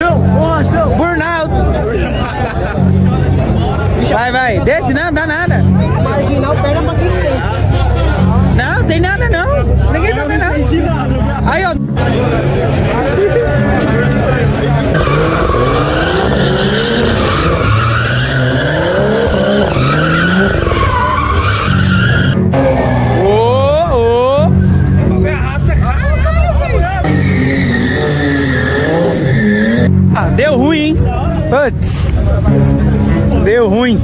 Burnout. Vai, desce, não dá nada. Marginal pega pra quem tem. Não, tem nada não. Ninguém tá vendo nada. Aí, ó. Deu ruim, hein? Putz. Deu ruim.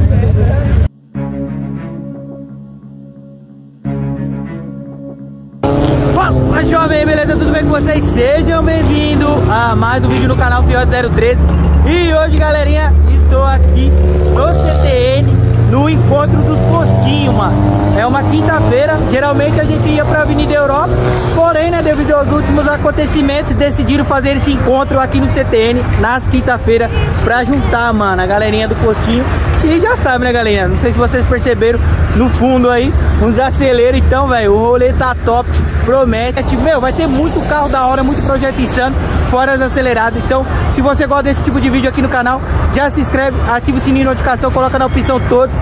Fala, jovem, beleza? Tudo bem com vocês? Sejam bem-vindos a mais um vídeo no canal fiot013. E hoje, galerinha, estou aqui no CTN, no encontro dos postinhos, mano. É uma quinta-feira. Geralmente a gente ia pra Avenida Europa, porém, né, devido aos últimos acontecimentos, decidiram fazer esse encontro aqui no CTN nas quinta-feira pra juntar, mano, a galerinha do postinho. E já sabe, né, galerinha? Não sei se vocês perceberam no fundo aí uns aceleros. Então, velho, o rolê tá top, promete. Meu, vai ter muito carro da hora, muito projeto insano, fora as aceleradas. Então, se você gosta desse tipo de vídeo aqui no canal, já se inscreve, ativa o sininho de notificação, coloca na opção todos,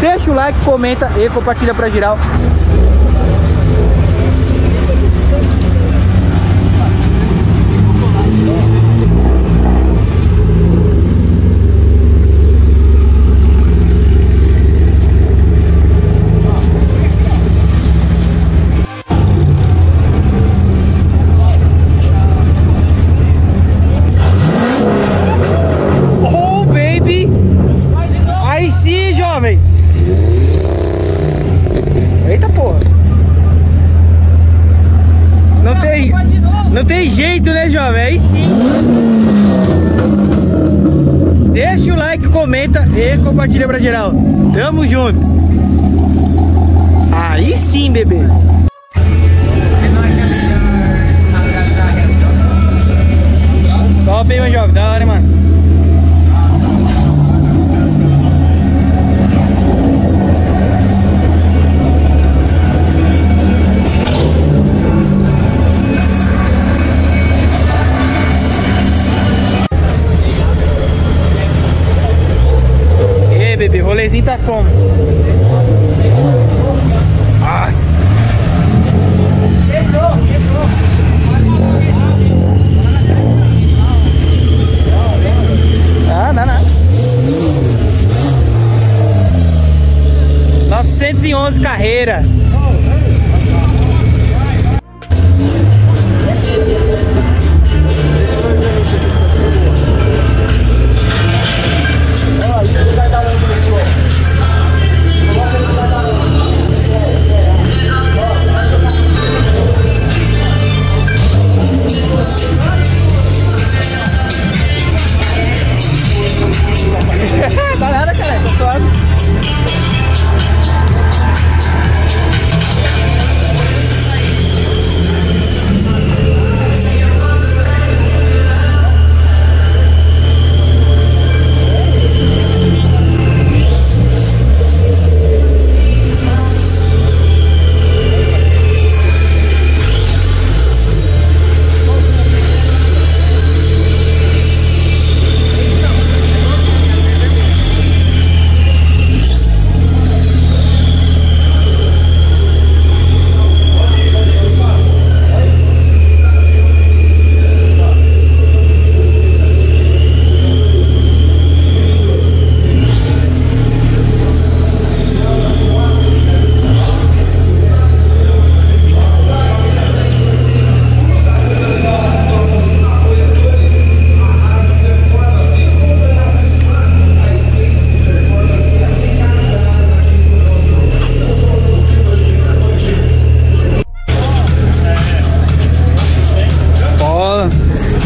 deixa o like, comenta e compartilha pra geral. Não tem jeito, né, jovem? Aí sim. Deixa o like, comenta e compartilha pra geral. Tamo junto. Aí sim, bebê. Top, hein, meu jovem? Da hora, hein, mano? O rolezinho tá como? Nossa! Quebrou! Ah, não. 911 carreira.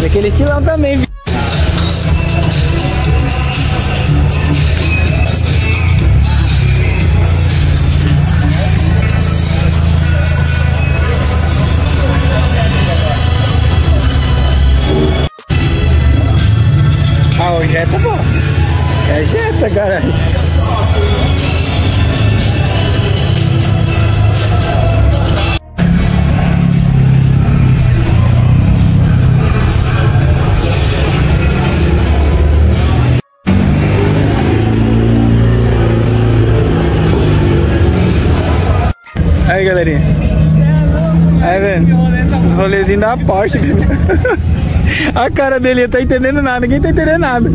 Aquele estilão também, viu? Ah, o Jetta, pô. É Jetta, caralho. galerinha? Aí, velho, os rolezinhos da Porsche. A cara dele, não tá entendendo nada, ninguém tá entendendo nada.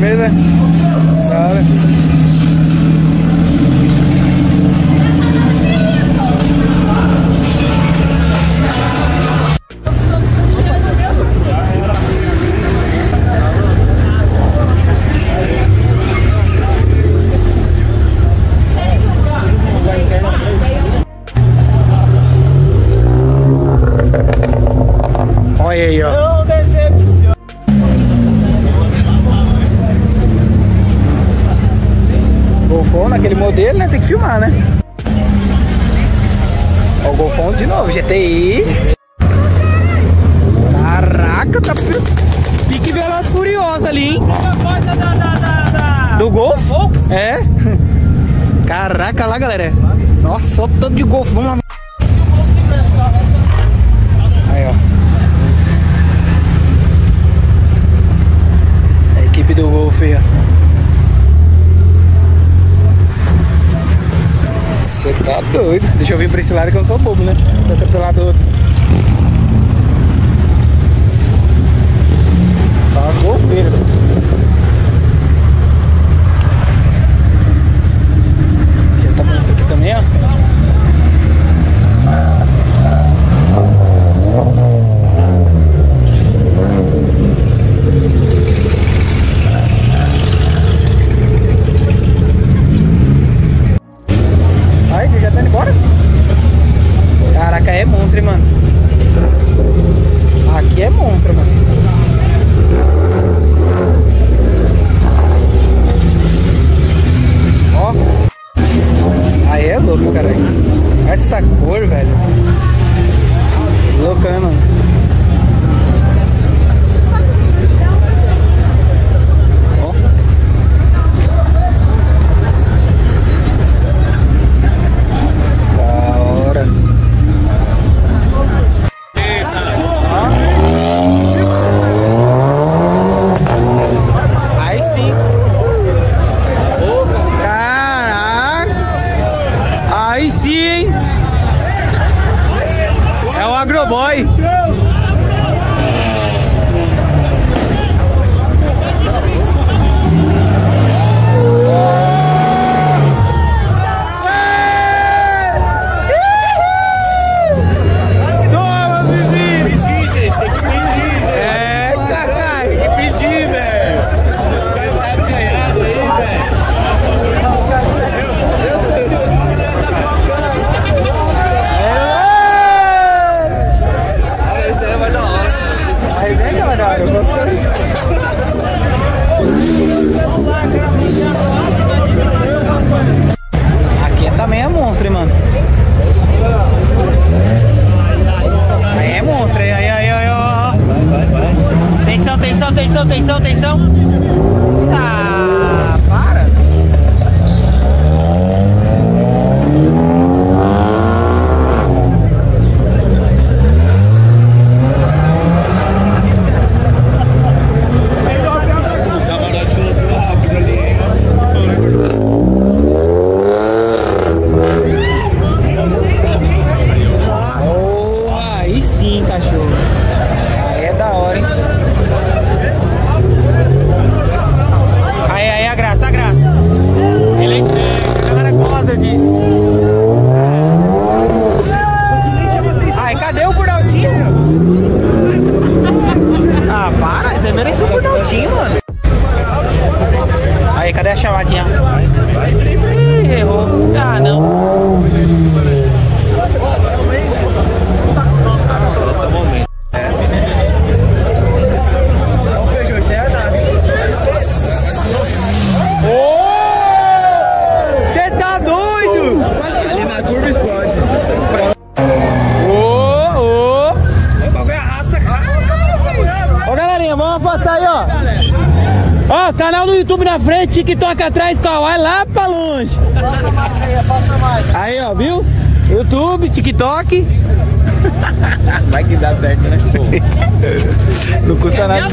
Beleza? Cara. Olha aí, ó. Não decepciona. Golfão naquele modelo, né? Tem que filmar, né? Ó, o Golfão de novo, GTI. Caraca, tá pique Veloz Furiosa ali, hein? Do Golf? É. Caraca lá, galera. Nossa, só tanto de Golfão lá. Do Golf, você tá doido. Deixa eu vir pra esse lado que eu não tô bobo, né? Eu tô pro lado do outro. Só as golfeiras. Já tá com isso aqui também, ó. Essa cor, velho. Louca, né, mano? Ó. Da hora. Ó. Aí sim. Caraca. Aí sim, hein? Agroboy. Toma, Zizinho. Tem que pedir, é, caralho. Tem que pedir, velho. Tá ganhado aí, velho. Aqui também é monstro, hein, mano. Aí é monstro, aí, aí, aí, ó. Tensão, tensão, tensão, tensão, tensão. Ah, para. Ó, canal no YouTube na frente, TikTok atrás, Kawaii lá pra longe. Passa mais aí, ó, viu? YouTube, TikTok. Vai que dá certo, né? Não custa nada.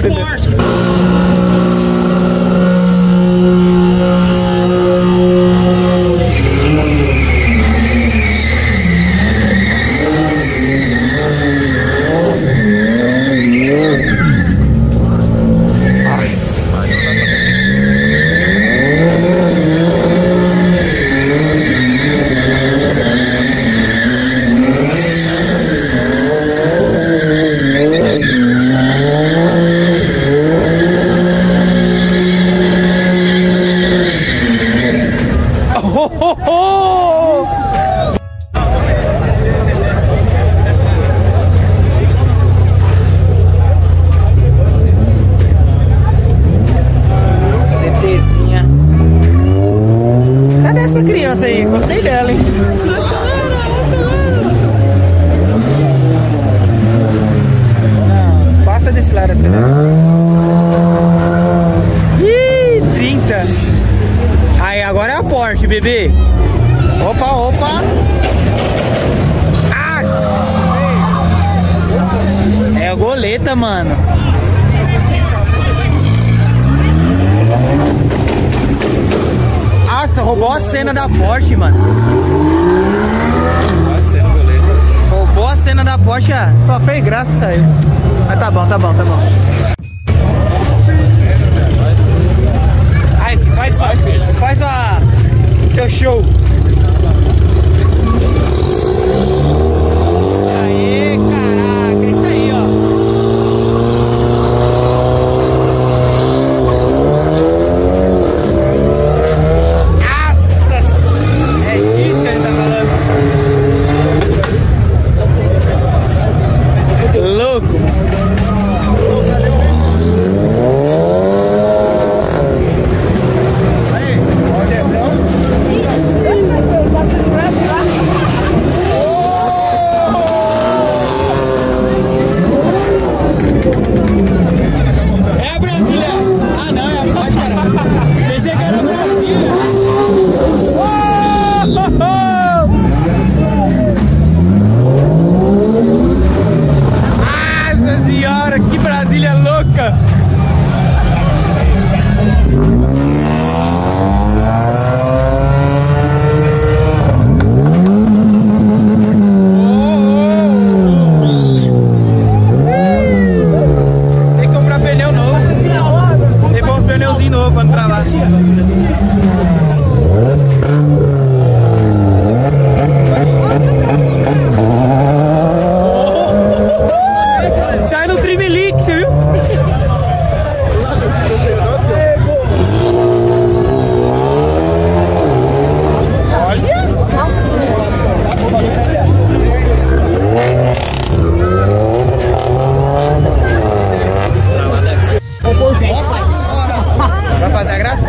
Bebê, opa, opa. Ah! É a goleta, mano. Nossa, roubou a cena da Porsche, mano. Roubou a cena da Porsche, só fez graça isso aí. Mas tá bom, tá bom, tá bom. Aí, faz a... seu show. Aê, caraca, isso aí, ó. Nossa, é disso que ele tá falando. Louco. Vai fazer a graça?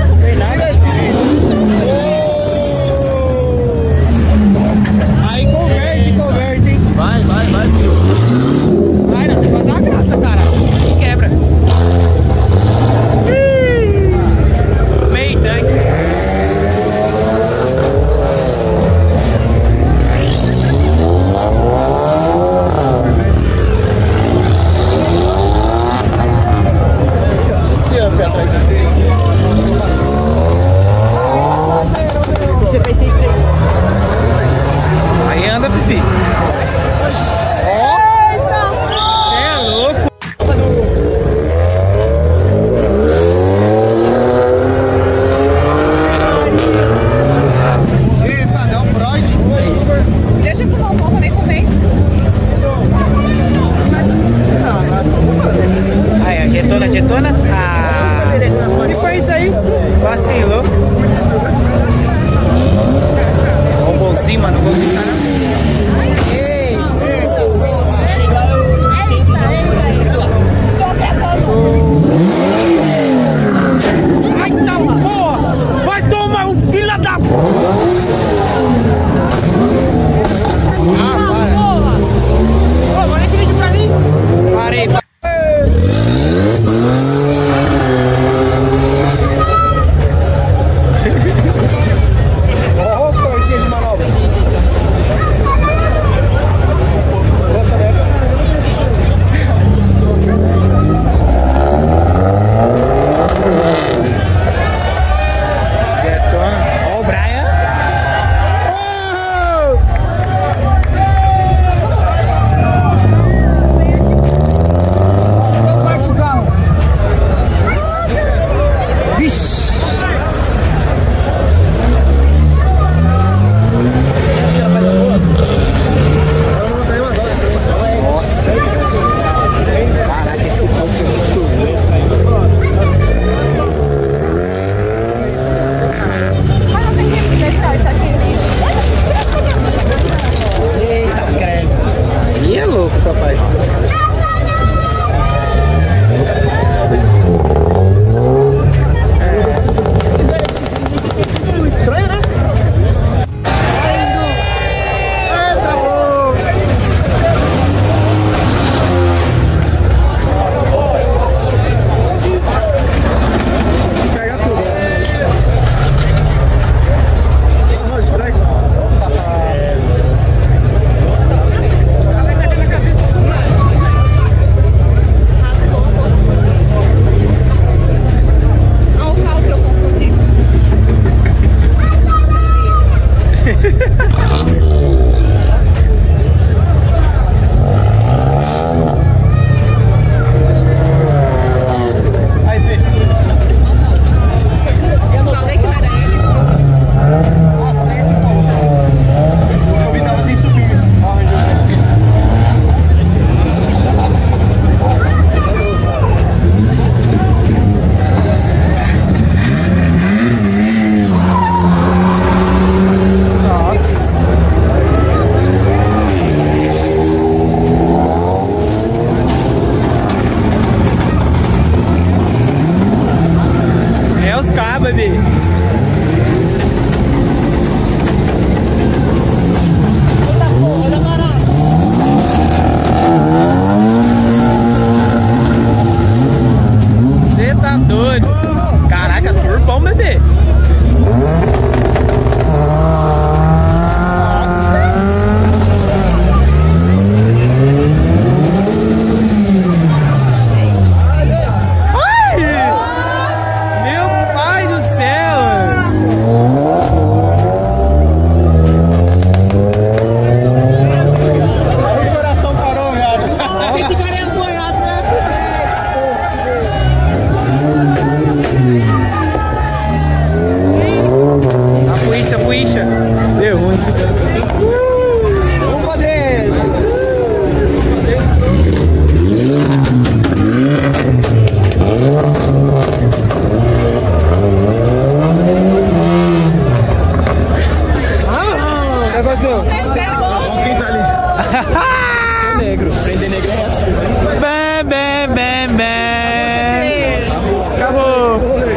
bebê.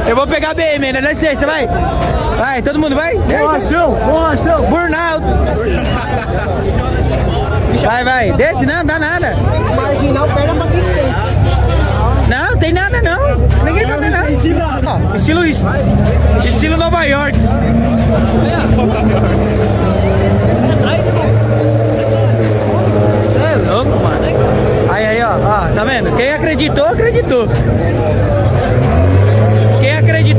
Eu vou pegar bem, menina. Dá licença, vai. Vai, todo mundo vai? Bom achão. Burnout. Vai. Desce, não dá nada. Marginal, pega pra quem tem. Não, tem nada, não. Ninguém tá tendo nada. Ó, estilo isso. Estilo Nova York. Você é louco, mano. Aí, ó. Tá vendo? Quem acreditou, acreditou.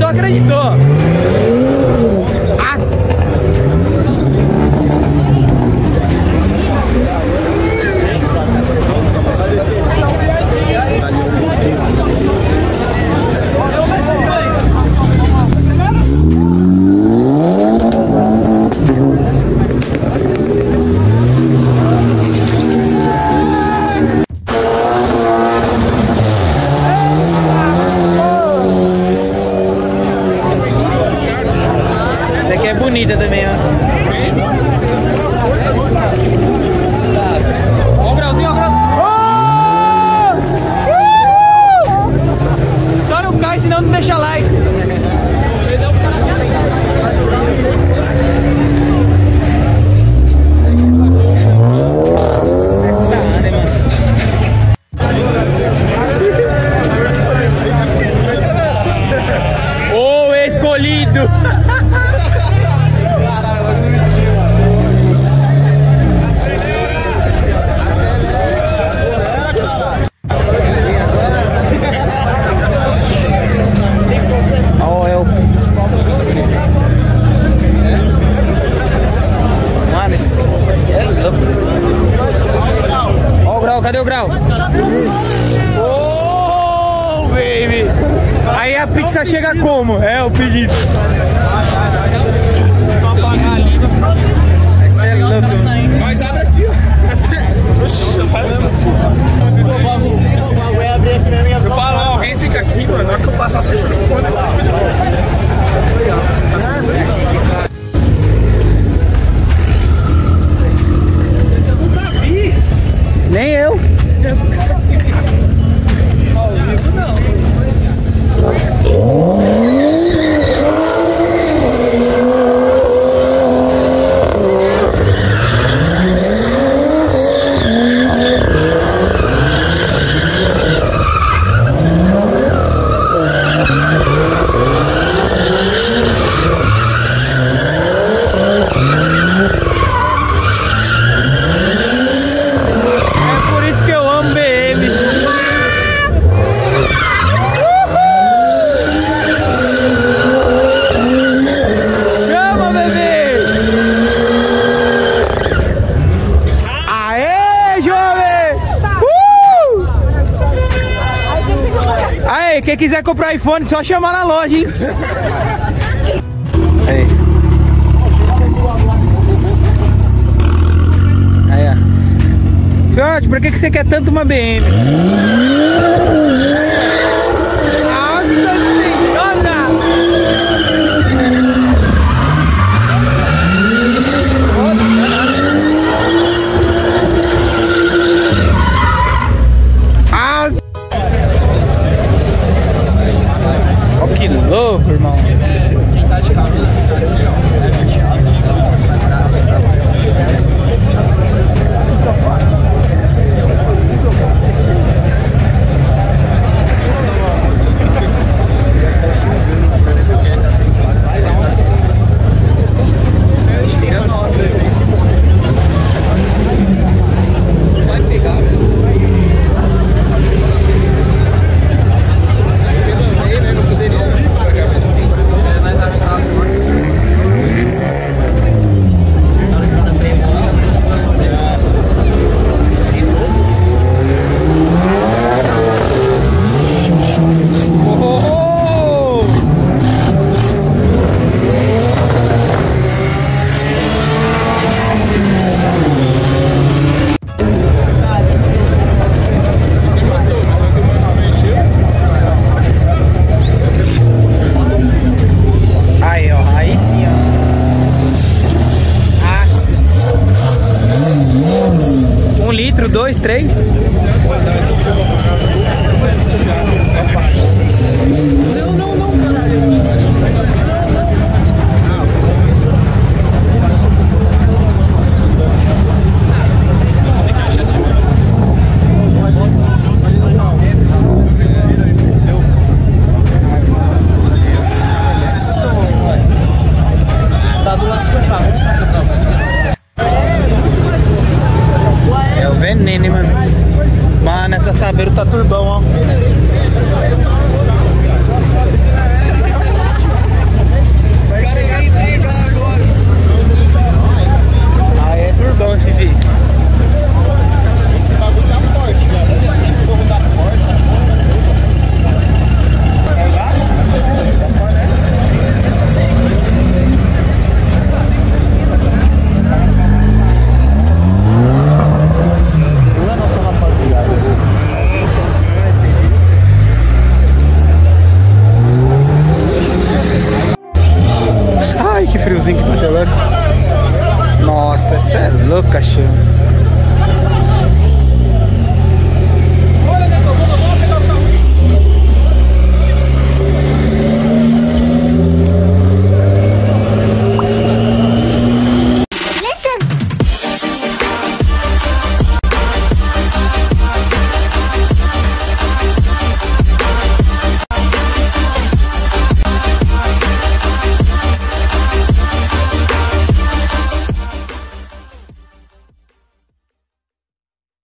Acreditou. As... também, ó. Ó o grauzinho, ó o grau. Só não cai, senão não deixa like. O escolhido. Cadê o grau? Oh, baby! Aí a pizza chega como? É o pedido. Só apagar ali. Essa é louca. Mas abre aqui, ó. Oxi, sai mesmo. Eu falo, ó, alguém fica aqui, mano. Na hora que eu passar, você chega. Nem eu. Quem quiser comprar iPhone, só chamar na loja, hein? Aí. Aí, ó. Fiote, pra que você quer tanto uma BM? Louco, irmão. número 2, 3. Não, caralho. Tá do lado do seu carro, onde está seu carro? É o veneno, hein, mano. Mano, essa Saveiro tá turbão, ó. Friozinho que bateu agora. Nossa, essa é louca, cachorro.